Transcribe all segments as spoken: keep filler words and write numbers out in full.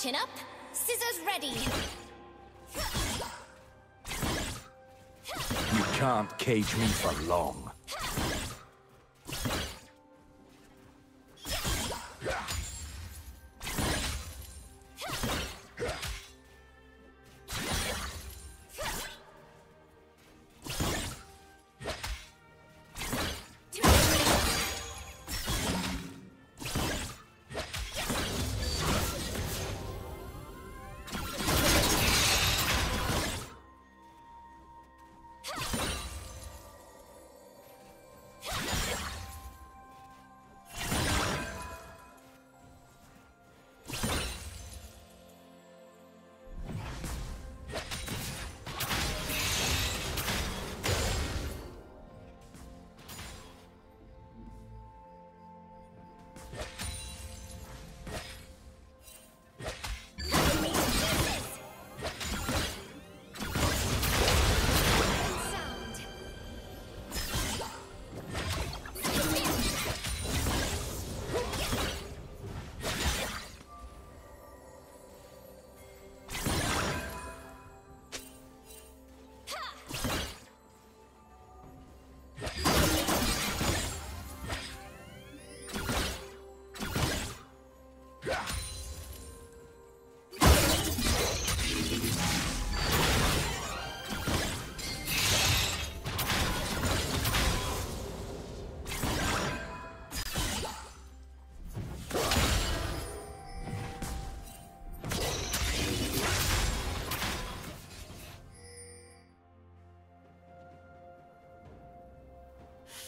Chin up, scissors ready. You can't cage me for long.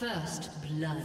First blood.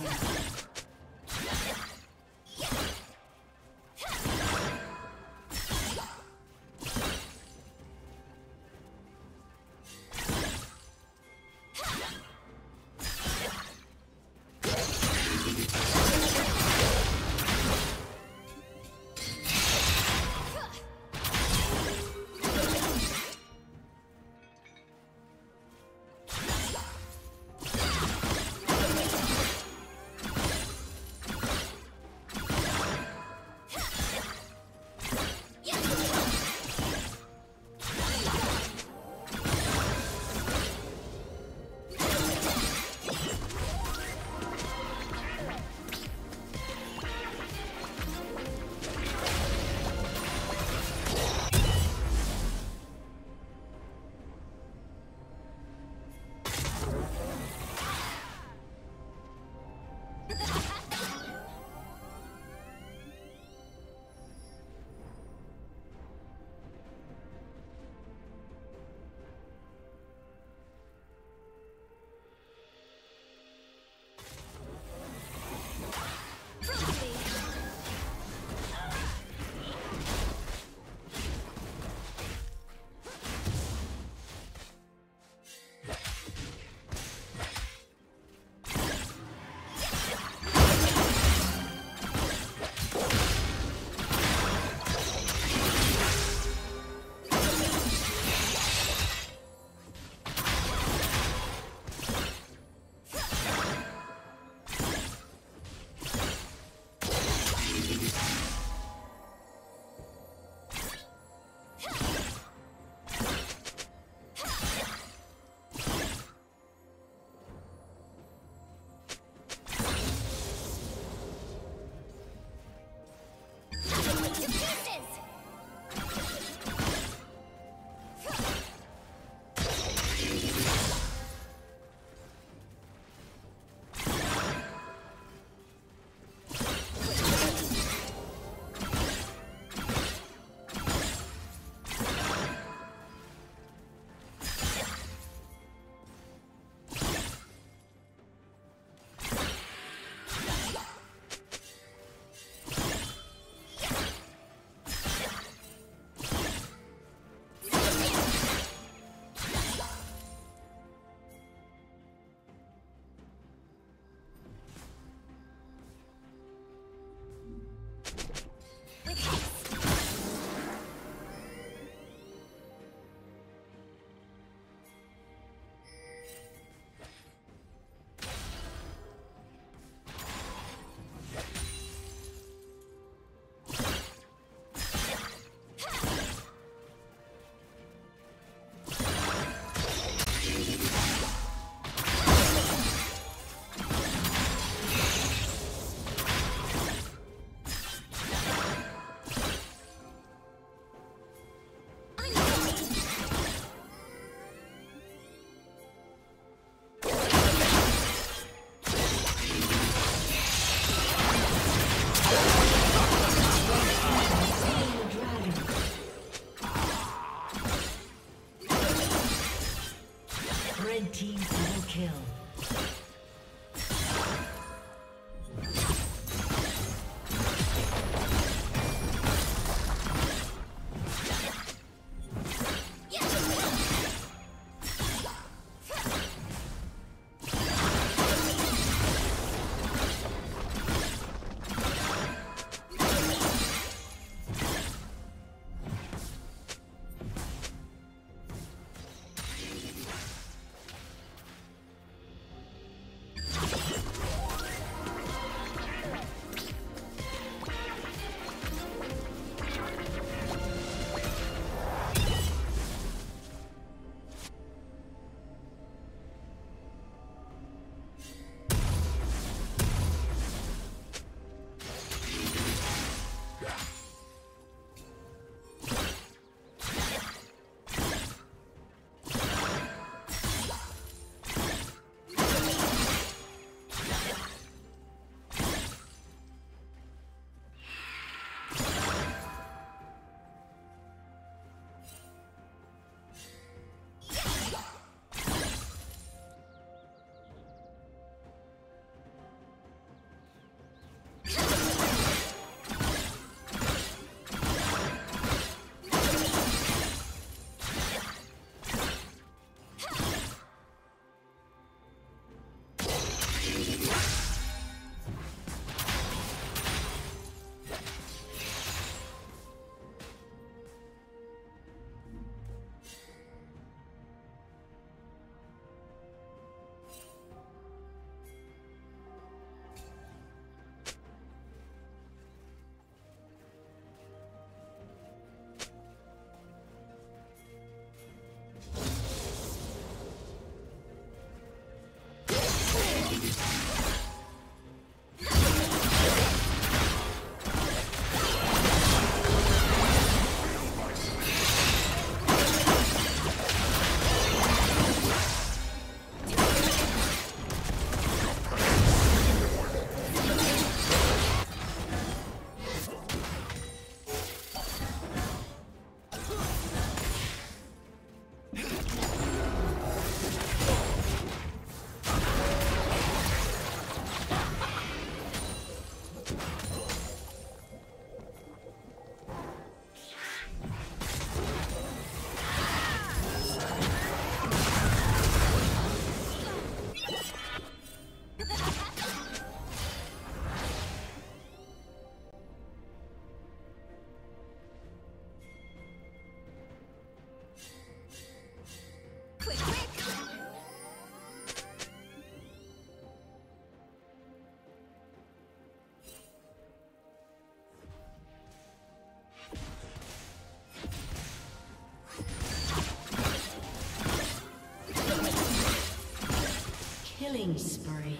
Killing spree.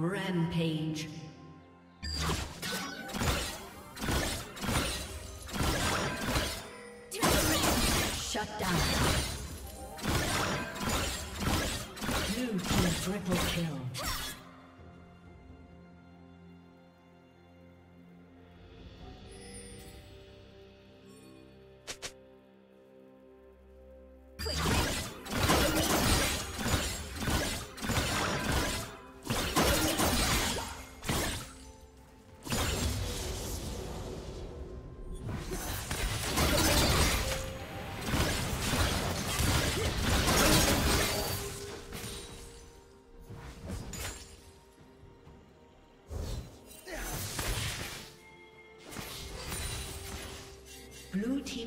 Rampage. Shut down. Blue team triple kill. Blue team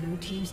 Blue team's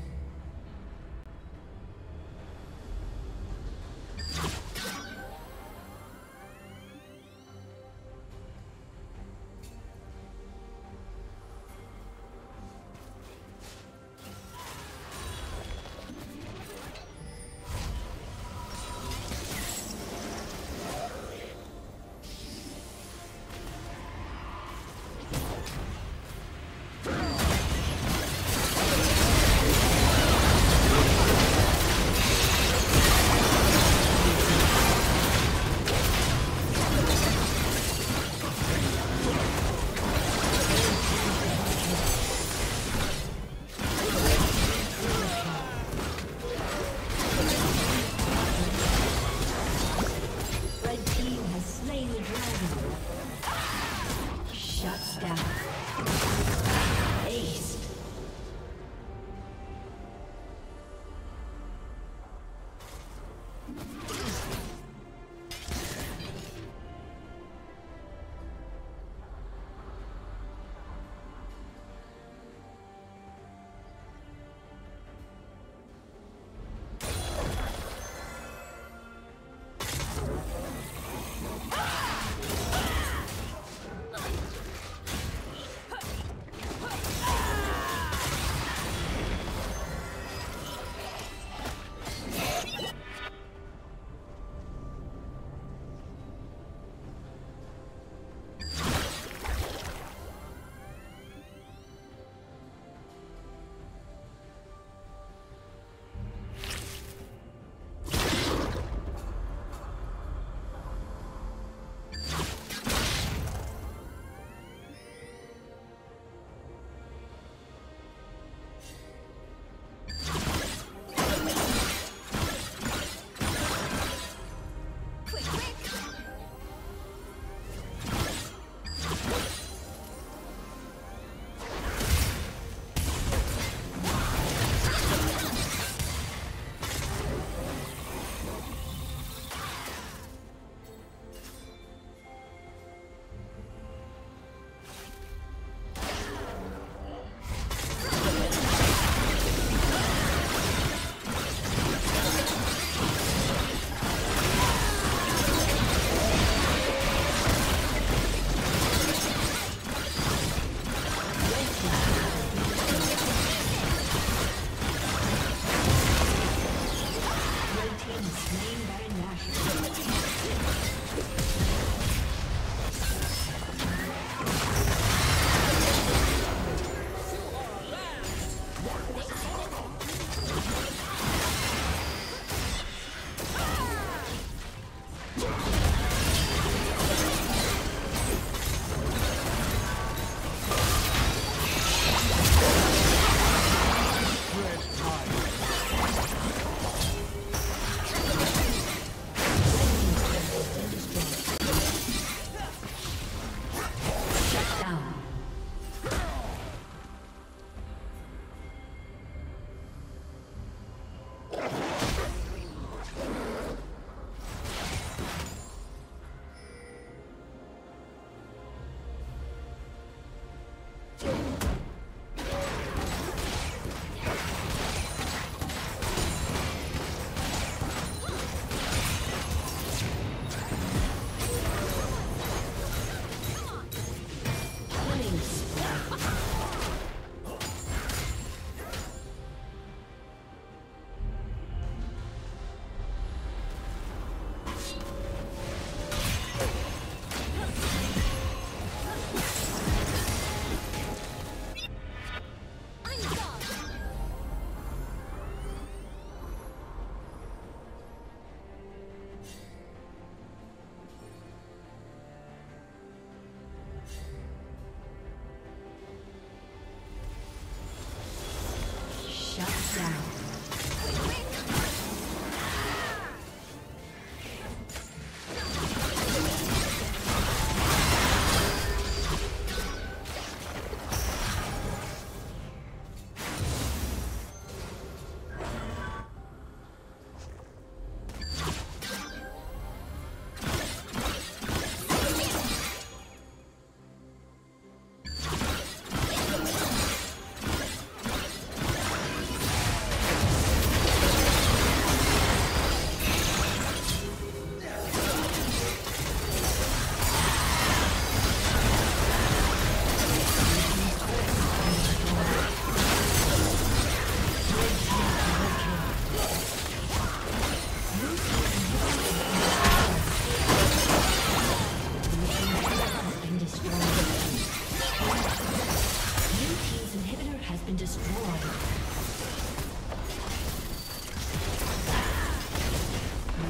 Blue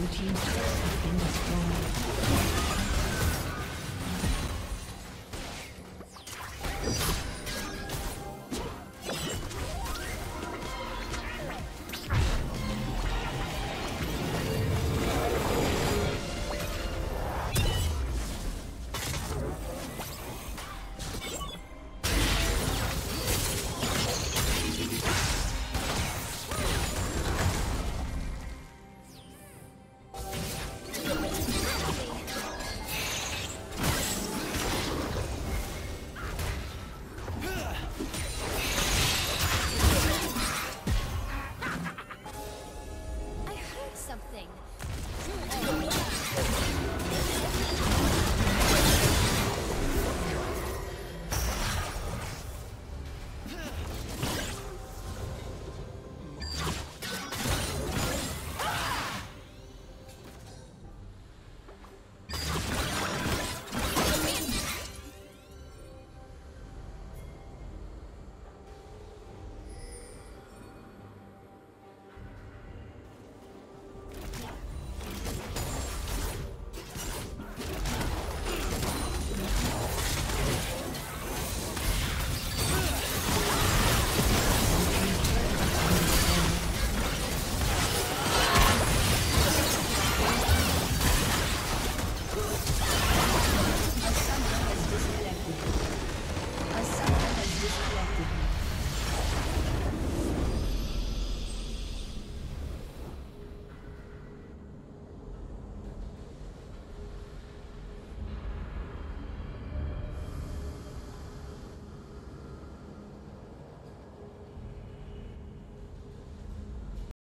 team's turret has been destroyed.